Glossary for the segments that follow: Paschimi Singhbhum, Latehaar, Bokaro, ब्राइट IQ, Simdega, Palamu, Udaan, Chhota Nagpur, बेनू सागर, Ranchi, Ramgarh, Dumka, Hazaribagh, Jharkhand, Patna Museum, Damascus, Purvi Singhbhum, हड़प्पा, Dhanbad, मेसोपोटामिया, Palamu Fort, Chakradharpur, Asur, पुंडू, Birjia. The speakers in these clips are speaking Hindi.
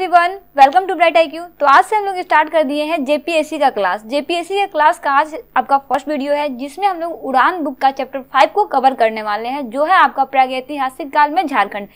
Everyone, welcome to ब्राइट IQ। तो आज से हम लोग स्टार्ट कर दिए हैं जेपीएससी का क्लास। जेपीएससी का क्लास का आज आपका फर्स्ट वीडियो है जिसमें हम लोग उड़ान बुक का चैप्टर 5 को कवर करने वाले हैं, जो है आपका प्रागैतिहासिक काल में झारखंड।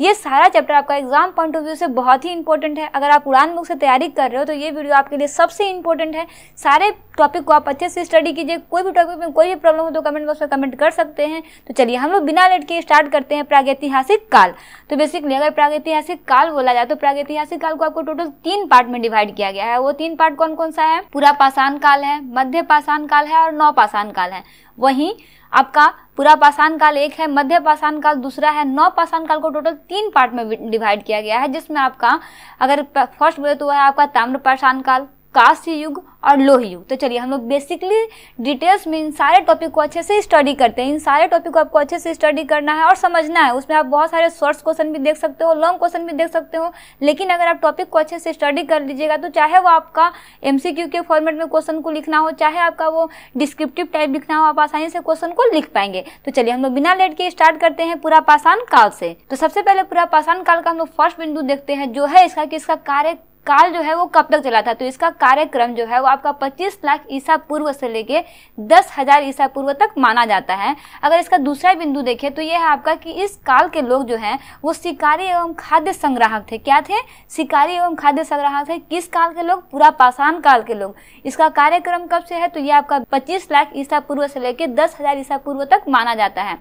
ये सारा चैप्टर आपका एग्जाम पॉइंट ऑफ व्यू से बहुत ही इंपॉर्टेंट है। अगर आप उड़ान बुक से तैयारी कर रहे हो तो ये वीडियो आपके लिए सबसे इंपॉर्टेंट है। सारे टॉपिक को आप अच्छे से स्टडी कीजिए। कोई भी टॉपिक में कोई भी प्रॉब्लम हो तो कमेंट बॉक्स में कमेंट कर सकते हैं। तो चलिए हम लोग बिना लेट के स्टार्ट करते हैं प्रागैतिहासिक काल। तो बेसिकली अगर प्रागैतिहासिक काल बोला जाए तो प्रागैतिहासिक काल को आपको टोटल 3 पार्ट में डिवाइड किया गया है। वो 3 पार्ट कौन कौन सा है? पूरा पाषाण काल है, मध्य पाषाण काल है और नौ पाषाण काल है। वहीं आपका पूरा पाषाण काल एक है, मध्य पाषाण काल दूसरा है, नौ पाषाण काल को टोटल 3 पार्ट में डिवाइड किया गया है, जिसमें आपका अगर फर्स्ट बोले तो वह है आपका ताम्र पाषाण काल, कांस्य युग और लोह युग। तो चलिए हम लोग बेसिकली डिटेल्स में इन सारे टॉपिक को अच्छे से स्टडी करते हैं। इन सारे टॉपिक को आपको अच्छे से स्टडी करना है और समझना है। उसमें आप बहुत सारे शॉर्ट्स क्वेश्चन भी देख सकते हो, लॉन्ग क्वेश्चन भी देख सकते हो, लेकिन अगर आप टॉपिक को अच्छे से स्टडी कर लीजिएगा तो चाहे वो आपका MCQ के फॉर्मेट में क्वेश्चन को लिखना हो, चाहे आपका वो डिस्क्रिप्टिव टाइप लिखना हो, आप आसानी से क्वेश्चन को लिख पाएंगे। तो चलिए हम लोग बिना लेट के स्टार्ट करते हैं पूरा पाषाण काल से। तो सबसे पहले पूरा पाषाण काल का हम लोग फर्स्ट बिंदु देखते हैं, जो है इसका कि इसका कार्य काल जो है वो कब तक चला था। तो इसका कार्यक्रम जो है वो आपका 25 लाख ईसा पूर्व से लेके 10,000 ईसा पूर्व तक माना जाता है। अगर इसका दूसरा बिंदु देखें तो ये है आपका कि इस काल के लोग जो हैं वो शिकारी एवं खाद्य संग्राहक थे। क्या थे? शिकारी एवं खाद्य संग्राहक थे। किस काल के लोग? पूरा पाषाण काल के लोग। इसका कार्यक्रम कब से है? तो ये आपका 25 लाख ईसा पूर्व से लेके 10,000 ईसा पूर्व तक माना जाता है।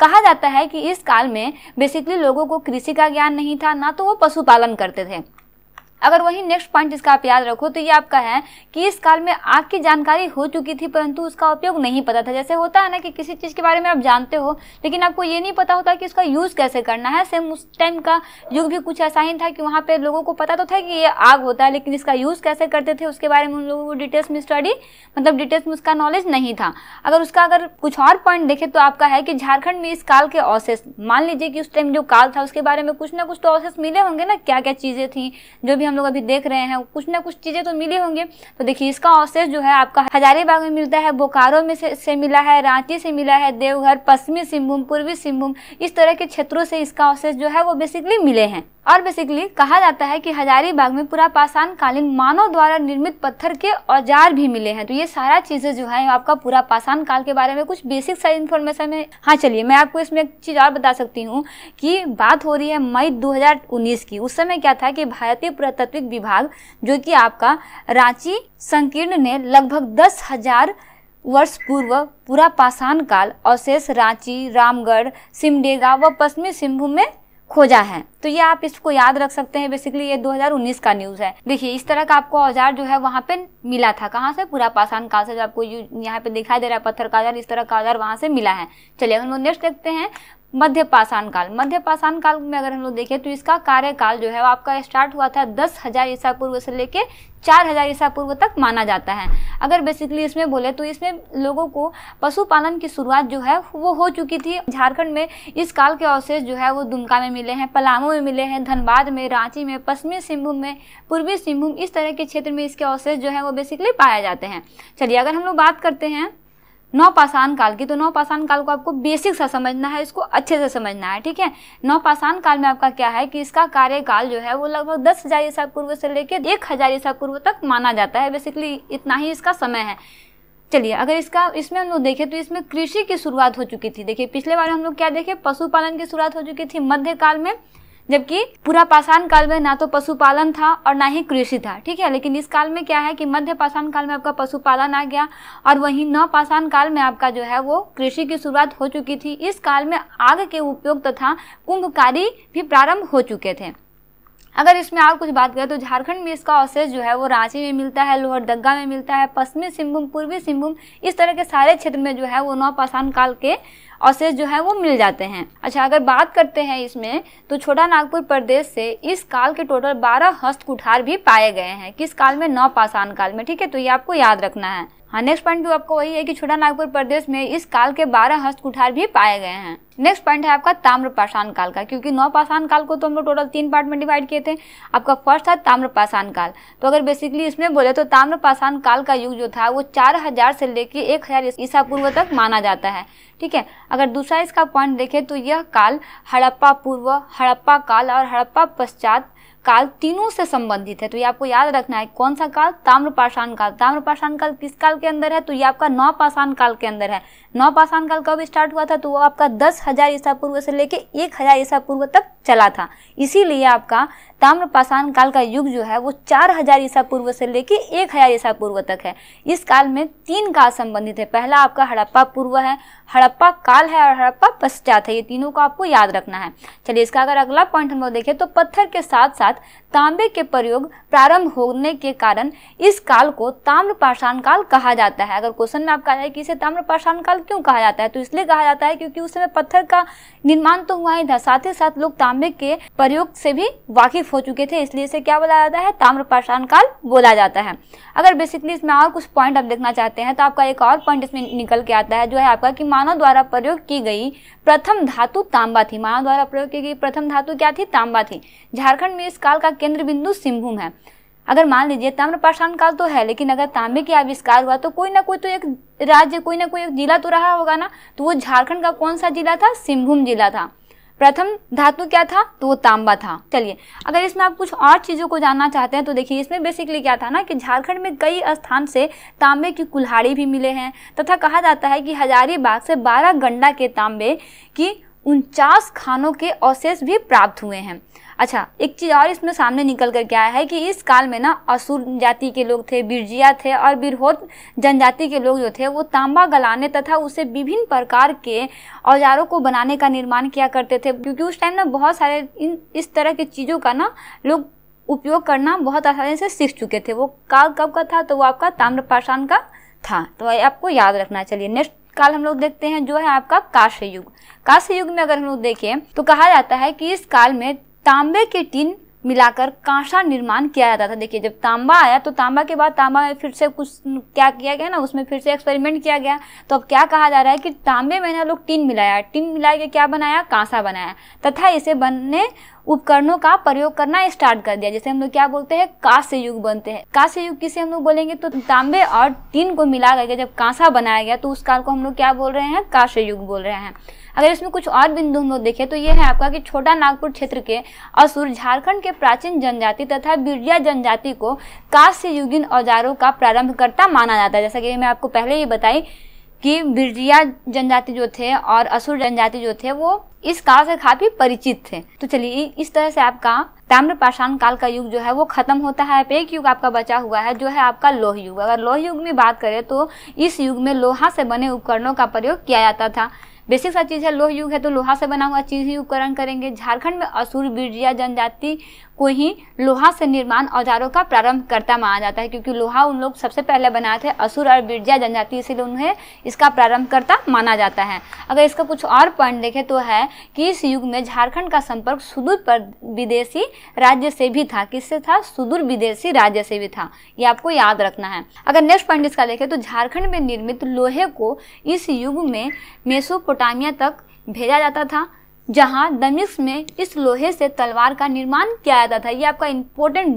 कहा जाता है कि इस काल में बेसिकली लोगों को कृषि का ज्ञान नहीं था, ना तो वो पशुपालन करते थे। अगर वही नेक्स्ट पॉइंट इसका आप याद रखो तो ये आपका है कि इस काल में आग की जानकारी हो चुकी थी परंतु उसका उपयोग नहीं पता था। जैसे होता है ना कि किसी चीज़ के बारे में आप जानते हो लेकिन आपको ये नहीं पता होता कि इसका यूज़ कैसे करना है। सेम उस टाइम का युग भी कुछ ऐसा ही था कि वहाँ पे लोगों को पता तो था कि ये आग होता है, लेकिन इसका यूज़ कैसे करते थे उसके बारे में उन लोगों को डिटेल्स में स्टडी मतलब डिटेल्स में उसका नॉलेज नहीं था। अगर कुछ और पॉइंट देखें तो आपका है कि झारखंड में इस काल के अवशेष, मान लीजिए कि उस टाइम जो काल था उसके बारे में कुछ ना कुछ तो अवशेष मिले होंगे ना। क्या क्या चीज़ें थी जो हम लोग अभी देख रहे हैं, कुछ ना कुछ चीजें तो मिली होंगे। तो देखिए इसका अवशेष जो है आपका हजारीबाग में मिलता है, बोकारो में से मिला है, रांची से मिला है, देवघर, पश्चिमी सिंहभूम, पूर्वी सिंहभूम, इस तरह के क्षेत्रों से इसका अवशेष जो है वो बेसिकली मिले हैं। और बेसिकली कहा जाता है कि हजारीबाग में पूरा पाषाण कालीन मानव द्वारा निर्मित पत्थर के औजार भी मिले हैं। तो ये सारा चीजें जो है आपका पूरा पाषाण काल के बारे में कुछ बेसिक सारी इन्फॉर्मेशन है। हाँ चलिए, मैं आपको इसमें एक चीज और बता सकती हूँ कि बात हो रही है मई 2019 की। उस समय क्या था कि भारतीय पुरातत्विक विभाग जो कि आपका रांची संकीर्ण ने लगभग 10,000 वर्ष पूर्व पूरा पाषाण काल अवशेष रांची, रामगढ़, सिमडेगा व पश्चिमी सिंहभूम में खोजा है। तो ये आप इसको याद रख सकते हैं। बेसिकली ये 2019 का न्यूज़ है। देखिए इस तरह का आपको औजार जो है वहाँ पे मिला था। कहाँ से? पूरा पाषाण काल से। जो आपको यहाँ पे दिखाई दे रहा है पत्थर का औजार, इस तरह का औजार वहाँ से मिला है। चलिए हम लोग नेक्स्ट देखते हैं मध्य पाषाण काल। मध्य पाषाण काल में अगर हम लोग देखें तो इसका कार्यकाल जो है वो आपका स्टार्ट हुआ था 10,000 ईसा पूर्व से लेके 4,000 ईसा पूर्व तक माना जाता है। अगर बेसिकली इसमें बोले तो इसमें लोगों को पशुपालन की शुरुआत जो है वो हो चुकी थी। झारखंड में इस काल के अवशेष जो है वो दुमका में मिले हैं, पलामू में मिले हैं, धनबाद में, रांची में, पश्चिमी सिंहभूम में, पूर्वी सिंहभूम, इस तरह के क्षेत्र में इसके अवशेष जो है वो बेसिकली पाए जाते हैं। चलिए अगर हम लोग बात करते हैं नौ पाषाण काल की, तो नौ पाषाण काल को आपको बेसिक सा समझना है, इसको अच्छे से समझना है, ठीक है। नौ पाषाण काल में आपका क्या है कि इसका कार्यकाल जो है वो लगभग 10,000 ईसा पूर्व से लेके 1,000 ईसा पूर्व तक माना जाता है। बेसिकली इतना ही इसका समय है। चलिए अगर इसका इसमें हम लोग देखें तो इसमें कृषि की शुरुआत हो चुकी थी। देखिए पिछले बार हम लोग क्या देखे, पशुपालन की शुरुआत हो चुकी थी मध्य काल में, जबकि पूरा पाषाण काल में ना तो पशुपालन था और ना ही कृषि था, ठीक है। लेकिन इस काल में क्या है कि मध्य पाषाण काल में आपका पशुपालन आ गया और वहीं नव पाषाण काल में आपका जो है वो कृषि की शुरुआत हो चुकी थी। इस काल में आग के उपयोग तथा कुंभकारी भी प्रारंभ हो चुके थे। अगर इसमें और कुछ बात करें तो झारखंड में इसका अवशेष जो है वो रांची में मिलता है, लोहरदगा में मिलता है, पश्चिमी सिंहभूम, पूर्वी सिंहभूम, इस तरह के सारे क्षेत्र में जो है वो नौ पाषाण काल के अवशेष जो है वो मिल जाते हैं। अच्छा अगर बात करते हैं इसमें तो छोटा नागपुर प्रदेश से इस काल के टोटल 12 हस्त कुठार भी पाए गए हैं। किस काल में? नौ पाषाण काल में, ठीक है। तो ये आपको याद रखना है। हाँ नेक्स्ट पॉइंट भी आपको वही है कि छोटा नागपुर प्रदेश में इस काल के 12 हस्त कुठार भी पाए गए हैं। नेक्स्ट पॉइंट है आपका ताम्र पाषाण काल का, क्योंकि नौ पाषाण काल को तो हम लोग टोटल 3 पार्ट में डिवाइड किए थे। आपका फर्स्ट था ताम्र पाषाण काल। तो अगर बेसिकली इसमें बोले तो ताम्र पाषाण काल का युग जो था वो 4,000 से लेकर 1,000 ईसा पूर्व तक माना जाता है, ठीक है। अगर दूसरा इसका पॉइंट देखें तो यह काल हड़प्पा पूर्व, हड़प्पा काल और हड़प्पा पश्चात काल तीनों से संबंधित है। तो ये आपको याद रखना है कौन सा काल, ताम्रपाषाण काल। ताम्रपाषाण काल किस काल के अंदर है, तो ये आपका नौपाषाण काल के अंदर है। नौपाषाण काल कब स्टार्ट हुआ था, तो वो आपका 10,000 ईसा पूर्व से लेके 1000 ईसा पूर्व तक चला था। इसीलिए आपका ताम्रपाषाण काल का युग जो है वो 4000 ईसा पूर्व से लेके 1000 ईसा पूर्व तक है। इस काल में तीन काल संबंधित है। पहला आपका हड़प्पा पूर्व है, हड़प्पा काल है और हड़प्पा पश्चात है। ये तीनों को आपको याद रखना है। चलिए इसका अगर अगला पॉइंट हम लोग देखें तो पत्थर के साथ साथ तांबे के प्रयोग प्रारंभ होने के कारण इस काल को ताम्रपाषाण काल कहा जाता है। अगर क्वेश्चन में आपका है कि इसे ताम्रपाषाण काल क्यों कहा जाता है, तो इसलिए कहा जाता है क्योंकि उस समय पत्थर का निर्माण तो हुआ ही था, साथ ही साथ लोग तांबे के प्रयोग से भी वाकिफ हो चुके थे, इसलिए इसे क्या बोला जाता है, ताम्रपाषाण काल बोला जाता है। अगर बेसिकली इसमें और कुछ पॉइंट आप देखना चाहते हैं तो आपका एक और पॉइंट इसमें निकल के आता है, जो है आपका कि मानव द्वारा प्रयोग की गई प्रथम धातु तांबा थी। मानव द्वारा प्रयोग की गई प्रथम धातु क्या थी, तांबा थी। झारखंड में इस काल का केंद्र बिंदु सिंहभूम है। अगर मान लीजिए ताम्रपाषाण काल तो है, लेकिन अगर तांबे के आविष्कार हुआ तो कोई ना कोई तो एक राज्य, कोई ना कोई एक जिला तो रहा होगा ना, तो वो झारखंड का कौन सा जिला था, सिंहभूम जिला था। प्रथम धातु क्या था, तो वो तांबा था। चलिए अगर इसमें आप कुछ और चीज़ों को जानना चाहते हैं तो देखिए इसमें बेसिकली क्या था ना कि झारखंड में कई स्थान से तांबे की कुल्हाड़ी भी मिले हैं, तथा कहा जाता है कि हजारीबाग से 12 गंडा के तांबे की 49 खानों के अवशेष भी प्राप्त हुए हैं। अच्छा, एक चीज़ और इसमें सामने निकल कर क्या है कि इस काल में ना असुर जाति के लोग थे, बिरजिया थे और बिरहोत जनजाति के लोग जो थे वो तांबा गलाने तथा उसे विभिन्न प्रकार के औजारों को बनाने का निर्माण किया करते थे, क्योंकि उस टाइम ना बहुत सारे इस तरह की चीज़ों का ना लोग उपयोग करना बहुत आसानी से सीख चुके थे। वो काल कब का था, तो वो आपका ताम्रपाषाण का था। तो आपको याद रखना। चलिए नेक्स्ट काल हम लोग देखते हैं जो है आपका कांस्य युग। कांस्य युग में अगर हम लोग देखें तो कहा जाता है कि इस काल में तांबे के टिन मिलाकर कांसा निर्माण किया जाता था। देखिए जब तांबा आया तो तांबा के बाद तांबा में फिर से कुछ क्या किया गया ना, उसमें फिर से एक्सपेरिमेंट किया गया। तो अब क्या कहा जा रहा है कि तांबे में ना लोग टिन मिला के क्या बनाया, कांसा बनाया, तथा इसे बनने उपकरणों का प्रयोग करना स्टार्ट कर दिया। जैसे हम लोग क्या बोलते हैं, कांस्य युग बनते हैं। कांस्य युग किसे हम लोग बोलेंगे, तो तांबे और टिन को मिला करके जब कांसा बनाया गया तो उस काल को हम लोग क्या बोल रहे हैं, कांस्य युग बोल रहे हैं। अगर इसमें कुछ और बिंदु हम लोग देखें तो ये है आपका कि छोटा नागपुर क्षेत्र के असुर झारखंड के प्राचीन जनजाति तथा बिरजिया जनजाति को कांस्य युगीन औजारों का प्रारंभकर्ता माना जाता है। जैसा कि मैं आपको पहले ही बताई कि बिरजिया जनजाति जो थे और असुर जनजाति जो थे वो इस काल से काफी परिचित थे। तो चलिए इस तरह से आपका ताम्रपाषाण काल का युग जो है वो खत्म होता है। एक युग आपका बचा हुआ है जो है आपका लोह युग। अगर लोह युग में बात करें तो इस युग में लोहा से बने उपकरणों का प्रयोग किया जाता था। बेसिक सा चीज़ है, लोह युग है तो लोहा से बना हुआ चीज़ ही उपकरण करेंगे। झारखंड में असुर बिरजिया जनजाति को ही लोहा से निर्माण औजारों का प्रारंभकर्ता माना जाता है, क्योंकि लोहा उन लोग सबसे पहले बनाए थे, असुर और बिरजिया जनजाति, इसीलिए उन्हें इसका प्रारंभकर्ता माना जाता है। अगर इसका कुछ और पॉइंट देखें तो है कि इस युग में झारखंड का संपर्क सुदूर पर विदेशी राज्य से भी था। किससे था, सुदूर विदेशी राज्य से भी था। ये आपको याद रखना है। अगर नेक्स्ट पॉइंट इसका देखें तो झारखंड में निर्मित लोहे को इस युग में मेसोपोटामिया तक भेजा जाता था, जहां दमिश्क में इस लोहे से तलवार का निर्माण किया जाता था। ये आपका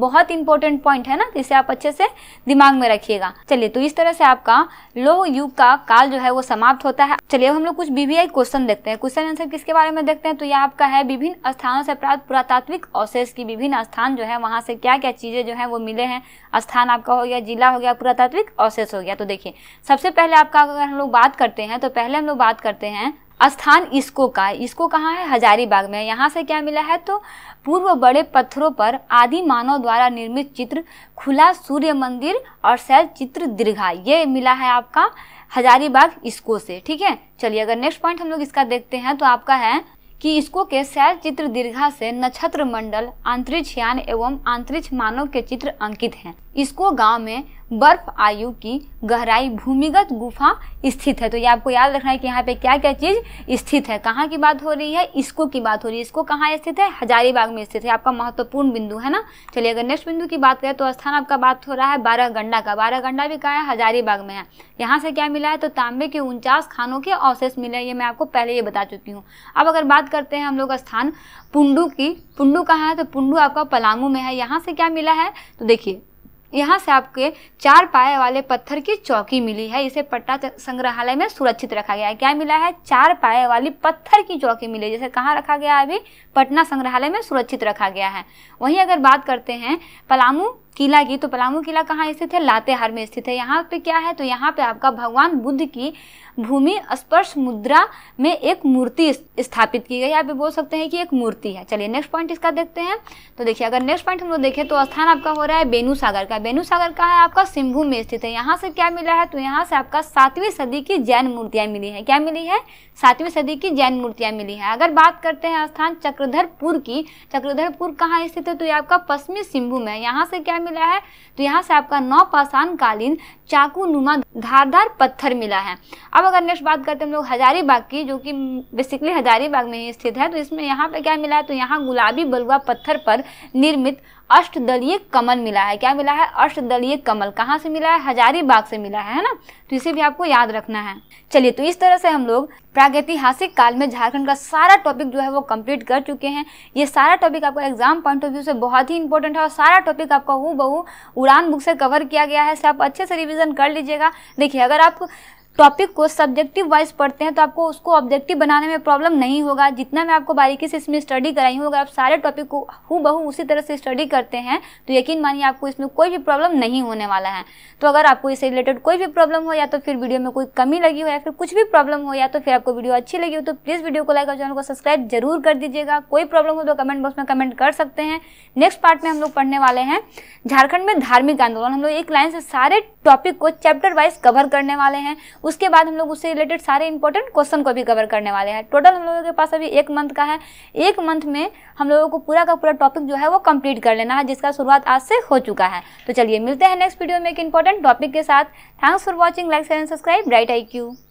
बहुत इंपॉर्टेंट पॉइंट है ना, इसे आप अच्छे से दिमाग में रखिएगा। चलिए तो इस तरह से आपका लोह युग का काल जो है वो समाप्त होता है। चलिए हम लोग कुछ बीबीआई क्वेश्चन देखते हैं। क्वेश्चन आंसर किसके बारे में देखते हैं, तो यह आपका है विभिन्न स्थानों से प्राप्त पुरातात्विक अवशेष की। विभिन्न स्थान जो है वहाँ से क्या क्या चीजें जो है वो मिले हैं। स्थान आपका हो गया, जिला हो गया, पुरातात्विक अवशेष हो गया। तो देखिए सबसे पहले आपका अगर हम लोग बात करते हैं तो पहले हम लोग बात करते हैं स्थान इसको का। इसको कहाँ है, हजारीबाग में। यहाँ से क्या मिला है, तो पूर्व बड़े पत्थरों पर आदि मानव द्वारा निर्मित चित्र, खुला सूर्य मंदिर और शैल चित्र दीर्घा, ये मिला है आपका हजारीबाग इसको से। ठीक है, चलिए अगर नेक्स्ट पॉइंट हम लोग इसका देखते हैं तो आपका है कि इसको के शैल चित्र दीर्घा से नक्षत्र मंडल, अंतरिक्ष यान एवं अंतरिक्ष मानव के चित्र अंकित हैं। इसको गांव में बर्फ आयु की गहराई भूमिगत गुफा स्थित है। तो ये आपको याद रखना है कि यहाँ पे क्या क्या चीज स्थित है। कहाँ की बात हो रही है, इसको की बात हो रही है। इसको कहाँ स्थित है, हजारीबाग में स्थित है। आपका महत्वपूर्ण बिंदु है ना। चलिए अगर नेक्स्ट बिंदु की बात करें तो स्थान आपका बात हो रहा है 12 गंडा का। 12 गंडा भी कहाँ है, हजारीबाग में है। यहाँ से क्या मिला है, तो तांबे के 49 खानों के अवशेष मिले। ये मैं आपको पहले ये बता चुकी हूँ। अब अगर बात करते हैं हम लोग स्थान पुंडू की। पुंडू कहाँ है, तो पुंडू आपका पलामू में है। यहाँ से क्या मिला है, तो देखिए यहाँ से आपके 4 पाए वाले पत्थर की चौकी मिली है। इसे पटना संग्रहालय में सुरक्षित रखा गया है। क्या मिला है? 4 पाए वाली पत्थर की चौकी मिली। जैसे कहाँ रखा गया है? अभी पटना संग्रहालय में सुरक्षित रखा गया है। वहीं अगर बात करते हैं पलामू किला की, तो पलामू किला कहाँ स्थित है? लातेहार में स्थित है। यहाँ पे क्या है? तो यहाँ पे आपका भगवान बुद्ध की भूमि स्पर्श मुद्रा में एक मूर्ति स्थापित की गई। यहाँ पे बोल सकते हैं कि एक मूर्ति है। चलिए नेक्स्ट पॉइंट इसका देखते हैं। तो देखिए अगर नेक्स्ट पॉइंट हम लोग देखें तो स्थान आपका हो रहा है बेनू सागर का। बेनू सागर का है आपका सिंहभूम में स्थित है। यहाँ से क्या मिला है? तो यहाँ से आपका 7वीं सदी की जैन मूर्तियाँ मिली है। क्या मिली है? 7वीं सदी की जैन मूर्तियाँ मिली है। अगर बात करते हैं स्थान चक्रधरपुर की, चक्रधरपुर कहाँ स्थित है? तो ये आपका पश्चिमी सिंहभूम है। यहाँ से क्या मिला है? तो यहाँ से आपका 9 पाषाण कालीन चाकू नुमा धारदार पत्थर मिला है। अब अगर नेक्स्ट बात करते हैं हम लोग हजारीबाग की, जो कि बेसिकली हजारीबाग में ही स्थित है, तो इसमें यहाँ पे क्या मिला है? तो यहाँ गुलाबी बलुआ पत्थर पर निर्मित अष्टदलीय कमल मिला है। क्या मिला है? अष्टदलीय कमल। कहाँ से मिला है? हजारीबाग से मिला है ना, तो इसे भी आपको याद रखना है। चलिए तो इस तरह से हम लोग प्रागैतिहासिक काल में झारखंड का सारा टॉपिक जो है वो कंप्लीट कर चुके हैं। ये सारा टॉपिक आपका एग्जाम पॉइंट ऑफ व्यू से बहुत ही इंपॉर्टेंट है और सारा टॉपिक आपका हूबहू उड़ान बुक से कवर किया गया है। इसे आप अच्छे से रिविजन कर लीजिएगा। देखिए अगर आप टॉपिक को सब्जेक्टिव वाइज पढ़ते हैं तो आपको उसको ऑब्जेक्टिव बनाने में प्रॉब्लम नहीं होगा। जितना मैं आपको बारीकी से इसमें स्टडी कराई हूँ, अगर आप सारे टॉपिक को हूबहू उसी तरह से स्टडी करते हैं तो यकीन मानिए आपको इसमें कोई भी प्रॉब्लम नहीं होने वाला है। तो अगर आपको इससे रिलेटेड कोई भी प्रॉब्लम हो, या तो फिर वीडियो में कोई कमी लगी हो, या फिर कुछ भी प्रॉब्लम हो, या तो फिर आपको वीडियो अच्छी लगी हो, तो प्लीज़ वीडियो को लाइक और चैनल को सब्सक्राइब जरूर कर दीजिएगा। कोई प्रॉब्लम हो तो कमेंट बॉक्स में कमेंट कर सकते हैं। नेक्स्ट पार्ट में हम लोग पढ़ने वाले हैं झारखंड में धार्मिक आंदोलन। हम लोग एक लाइन से सारे टॉपिक को चैप्टर वाइज कवर करने वाले हैं। उसके बाद हम लोग उससे रिलेटेड सारे इंपॉर्टेंट क्वेश्चन को भी कवर करने वाले हैं। टोटल हम लोगों के पास अभी 1 मंथ का है। 1 मंथ में हम लोगों को पूरा का पूरा टॉपिक जो है वो कंप्लीट कर लेना है, जिसका शुरुआत आज से हो चुका है। तो चलिए मिलते हैं नेक्स्ट वीडियो में एक इंपॉर्टेंट टॉपिक के साथ। Thanks for watching. Like share and subscribe ब्राइट IQ।